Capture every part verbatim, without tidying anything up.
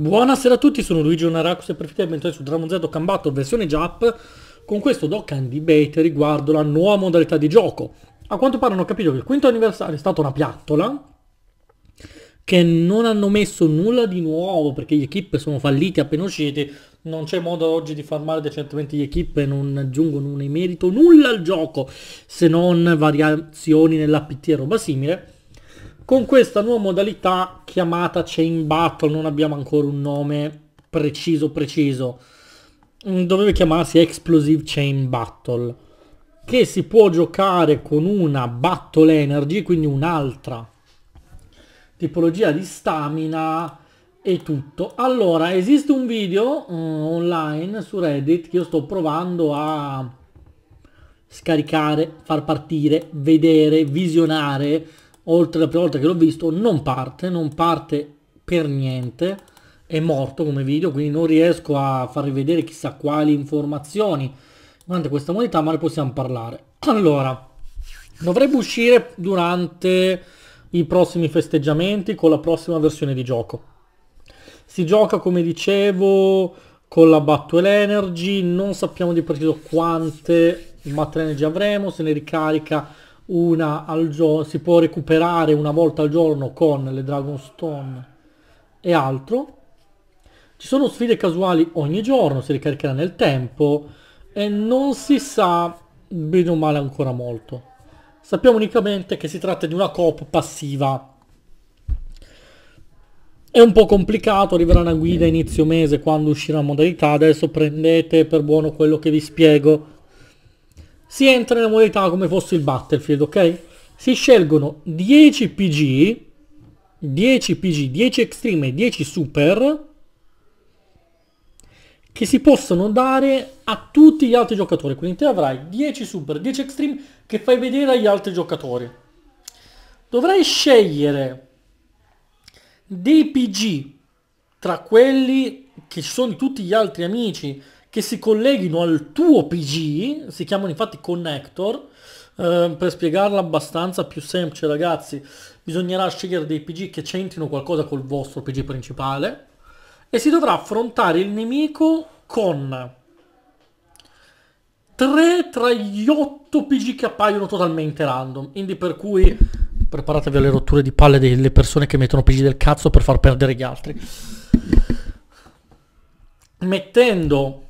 Buonasera a tutti, sono Luigi Naraku Aoi, e benvenuti su Dragon Ball Dokkan Battle versione Jap con questo Dokkan Debate riguardo la nuova modalità di gioco. A quanto pare hanno capito che il quinto anniversario è stata una piattola, che non hanno messo nulla di nuovo perché gli equip sono falliti appena usciti, non c'è modo oggi di farmare decentemente gli equip e non aggiungono un merito nulla al gioco se non variazioni nell'A P T e roba simile. Con questa nuova modalità chiamata Chain Battle, non abbiamo ancora un nome preciso preciso, doveva chiamarsi Explosive Chain Battle, che si può giocare con una Battle Energy, quindi un'altra tipologia di stamina e tutto. Allora, esiste un video uh, online su Reddit che io sto provando a scaricare, far partire, vedere, visionare. Oltre la prima volta che l'ho visto non parte, non parte per niente, è morto come video, quindi non riesco a farvi vedere chissà quali informazioni durante questa modalità, ma ne possiamo parlare. Allora, dovrebbe uscire durante i prossimi festeggiamenti con la prossima versione di gioco. Si gioca, come dicevo, con la Battle Energy, non sappiamo di preciso quante Battle Energy avremo, se ne ricarica una al giorno, si può recuperare una volta al giorno con le Dragon Stone e altro. Ci sono sfide casuali ogni giorno, si ricaricherà nel tempo e non si sa bene o male ancora molto. Sappiamo unicamente che si tratta di una coop passiva. È un po' complicato, arriverà una guida inizio mese quando uscirà la modalità, adesso prendete per buono quello che vi spiego. Si entra nella modalità come fosse il Battlefield, ok? Si scelgono dieci P G, dieci P G, dieci Extreme e dieci Super, che si possono dare a tutti gli altri giocatori. Quindi te avrai dieci Super, dieci Extreme che fai vedere agli altri giocatori. Dovrai scegliere dei P G tra quelli che ci sono tutti gli altri amici, che si colleghino al tuo P G, si chiamano infatti connector, eh, per spiegarla abbastanza più semplice ragazzi, bisognerà scegliere dei P G che c'entrino qualcosa col vostro P G principale, e si dovrà affrontare il nemico con tre tra gli otto P G che appaiono totalmente random, quindi per cui preparatevi alle rotture di palle delle persone che mettono P G del cazzo per far perdere gli altri. Mettendo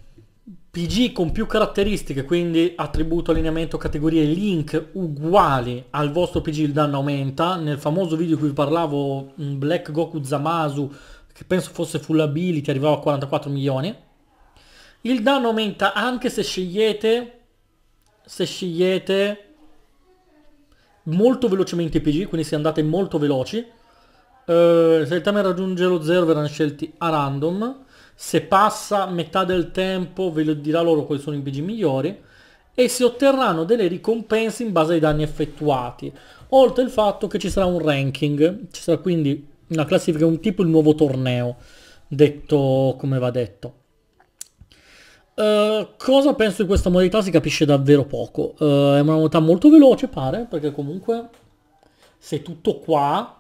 P G con più caratteristiche, quindi attributo, allineamento, categorie, link uguali al vostro P G, il danno aumenta. Nel famoso video di cui vi parlavo, Black Goku Zamasu, che penso fosse full ability, arrivava a quarantaquattro milioni. Il danno aumenta anche se scegliete, se scegliete molto velocemente i P G, quindi se andate molto veloci. Eh, se il timer raggiunge lo zero verranno scelti a random. Se passa metà del tempo ve lo dirà loro quali sono i P G migliori, e si otterranno delle ricompense in base ai danni effettuati, oltre al fatto che ci sarà un ranking, ci sarà quindi una classifica, un tipo il nuovo torneo, detto come va detto. Uh, cosa penso di questa modalità? Si capisce davvero poco. Uh, è una modalità molto veloce pare, perché comunque se tutto qua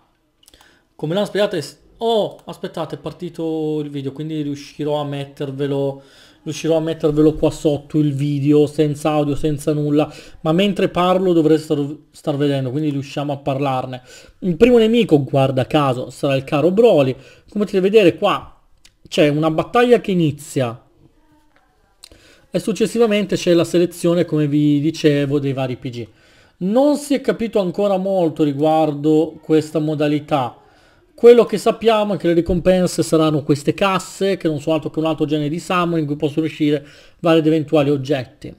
come l'hanno spiegato è... Oh, aspettate, è partito il video, quindi riuscirò a mettervelo, riuscirò a mettervelo qua sotto il video, senza audio, senza nulla, ma mentre parlo dovreste star, star vedendo, quindi riusciamo a parlarne. Il primo nemico, guarda caso, sarà il caro Broly. Come potete vedere qua c'è una battaglia che inizia e successivamente c'è la selezione, come vi dicevo, dei vari P G. Non si è capito ancora molto riguardo questa modalità. Quello che sappiamo è che le ricompense saranno queste casse, che non sono altro che un altro genere di summon in cui possono uscire vari ed eventuali oggetti.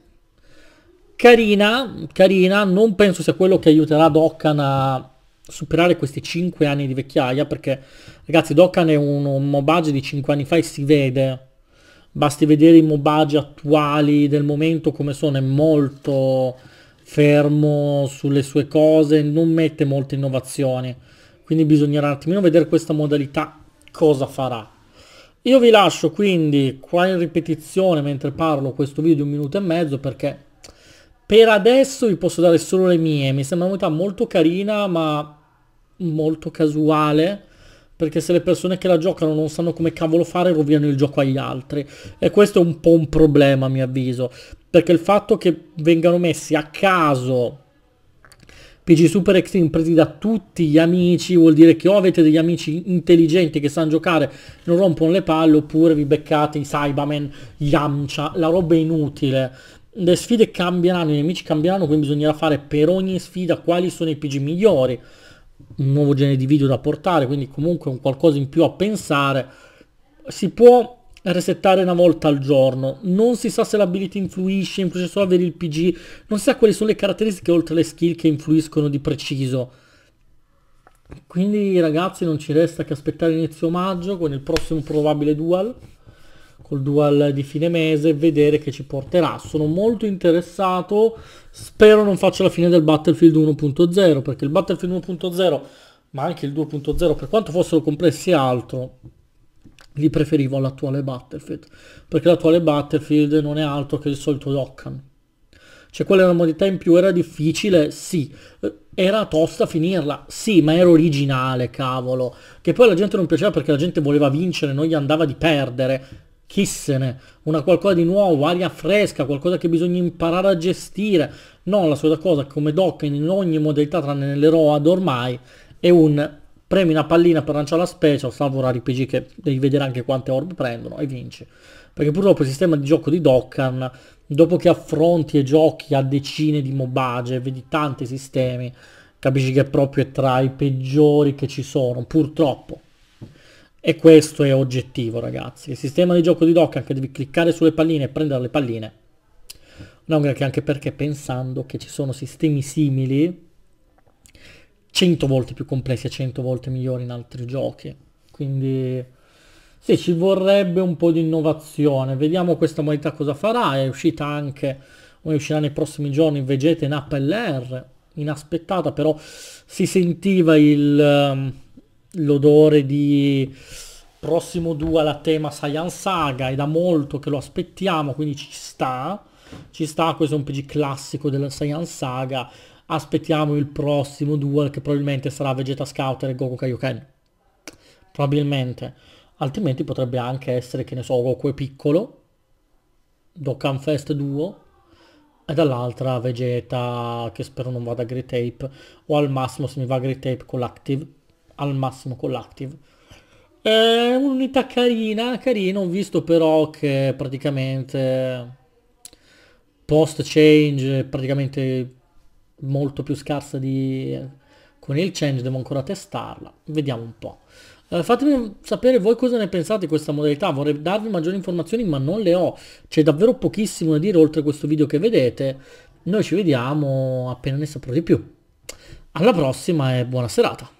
Carina, carina, non penso sia quello che aiuterà Dokkan a superare questi cinque anni di vecchiaia, perché ragazzi Dokkan è un, un mobage di cinque anni fa e si vede. Basti vedere i mobage attuali del momento come sono, è molto fermo sulle sue cose, non mette molte innovazioni. Quindi bisognerà un attimino vedere questa modalità cosa farà. Io vi lascio quindi qua in ripetizione mentre parlo questo video di un minuto e mezzo, perché per adesso vi posso dare solo le mie. Mi sembra una modalità molto carina ma molto casuale, perché se le persone che la giocano non sanno come cavolo fare, rovinano il gioco agli altri. E questo è un po' un problema, a mio avviso, perché il fatto che vengano messi a caso P G Super Extreme presi da tutti gli amici vuol dire che o avete degli amici intelligenti che sanno giocare, non rompono le palle, oppure vi beccate i Saibaman, Yamcha, la roba è inutile. Le sfide cambieranno, i nemici cambieranno, quindi bisognerà fare per ogni sfida quali sono i P G migliori, un nuovo genere di video da portare, quindi comunque un qualcosa in più a pensare. Si può resettare una volta al giorno, non si sa se l'ability influisce, influisce solo avere il P G, non si sa quali sono le caratteristiche oltre alle skill che influiscono di preciso. Quindi ragazzi, non ci resta che aspettare inizio maggio con il prossimo probabile dual, col dual di fine mese, vedere che ci porterà. Sono molto interessato, spero non faccia la fine del Battlefield uno punto zero, perché il Battlefield uno punto zero, ma anche il due punto zero, per quanto fossero complessi e altro, li preferivo all'attuale Battlefield, perché l'attuale Battlefield non è altro che il solito Dokkan. Cioè, quella è una modalità in più, era difficile, sì, era tosta finirla, sì, ma era originale, cavolo. Che poi la gente non piaceva perché la gente voleva vincere, non gli andava di perdere, chissene, una qualcosa di nuovo, aria fresca, qualcosa che bisogna imparare a gestire, non la solita cosa come Dokkan in ogni modalità tranne nelle Road ormai, è un... premi una pallina per lanciare la special, salvo rari P G che devi vedere anche quante orbe prendono, e vinci. Perché purtroppo il sistema di gioco di Dokkan, dopo che affronti e giochi a decine di mobage, vedi tanti sistemi, capisci che proprio è tra i peggiori che ci sono, purtroppo. E questo è oggettivo, ragazzi. Il sistema di gioco di Dokkan, che devi cliccare sulle palline e prendere le palline, non che anche perché pensando che ci sono sistemi simili, cento volte più complessi e cento volte migliori in altri giochi. Quindi sì, ci vorrebbe un po' di innovazione. Vediamo questa modalità cosa farà. È uscita anche, o uscirà nei prossimi giorni, Vegeta in A P L R, inaspettata, però si sentiva il l'odore di prossimo dual a tema Saiyan Saga, è da molto che lo aspettiamo, quindi ci sta, ci sta, questo è un P G classico della Saiyan Saga. Aspettiamo il prossimo duel, che probabilmente sarà Vegeta Scouter e Goku Kaioken, probabilmente, altrimenti potrebbe anche essere, che ne so, Goku è piccolo, Dokkan Fest duo, e dall'altra Vegeta, che spero non vada a Great Ape, o al massimo, se mi va a Great Ape, con l'Active, al massimo con l'Active. È un'unità carina, carina, ho visto però che praticamente post change, praticamente molto più scarsa di eh, con il change, devo ancora testarla, vediamo un po'. Eh, fatemi sapere voi cosa ne pensate di questa modalità, vorrei darvi maggiori informazioni ma non le ho, c'è davvero pochissimo da dire oltre a questo video che vedete. Noi ci vediamo appena ne saprò di più, alla prossima e buona serata.